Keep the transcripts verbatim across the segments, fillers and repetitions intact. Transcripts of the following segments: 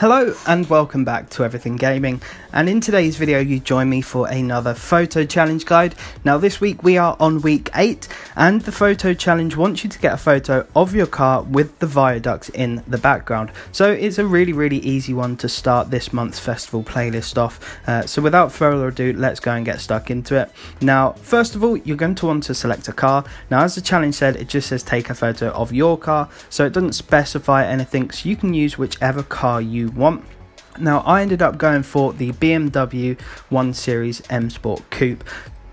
Hello and welcome back to Everything Gaming, and in today's video you join me for another photo challenge guide. Now this week we are on week eight, and the photo challenge wants you to get a photo of your car with the viaducts in the background. So it's a really really easy one to start this month's festival playlist off. Uh, so without further ado, let's go and get stuck into it. Now first of all, you're going to want to select a car. Now as the challenge said, it just says take a photo of your car, so it doesn't specify anything, so you can use whichever car you want. Now I ended up going for the B M W one series M Sport Coupe,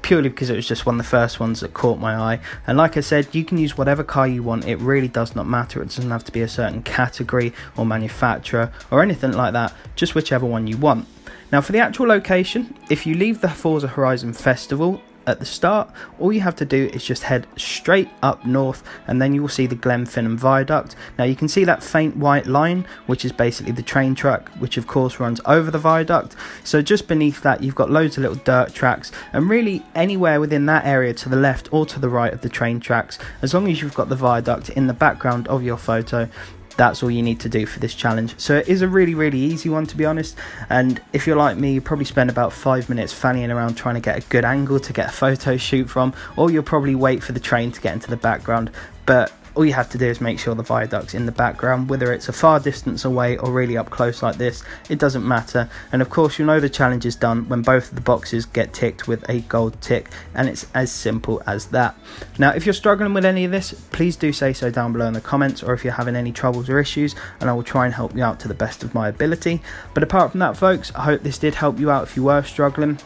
purely because it was just one of the first ones that caught my eye. And like I said, you can use whatever car you want, it really does not matter. It doesn't have to be a certain category or manufacturer or anything like that, just whichever one you want. Now for the actual location, if you leave the Forza Horizon festival at the start, all you have to do is just head straight up north, and then you will see the Glenfinnan viaduct. Now you can see that faint white line, which is basically the train track, which of course runs over the viaduct. So just beneath that you've got loads of little dirt tracks, and really anywhere within that area to the left or to the right of the train tracks, as long as you've got the viaduct in the background of your photo, that's all you need to do for this challenge. So it is a really really easy one, to be honest, and if you're like me, you probably spend about five minutes fannying around trying to get a good angle to get a photo shoot from, or you'll probably wait for the train to get into the background. But all you have to do is make sure the viaduct's in the background, whether it's a far distance away or really up close like this, it doesn't matter. And of course you'll know the challenge is done when both of the boxes get ticked with a gold tick, and it's as simple as that. Now if you're struggling with any of this, please do say so down below in the comments, or if you're having any troubles or issues, and I will try and help you out to the best of my ability. But apart from that folks, I hope this did help you out if you were struggling,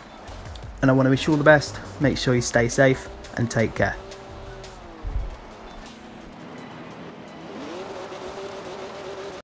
and I want to wish you all the best. Make sure you stay safe and take care.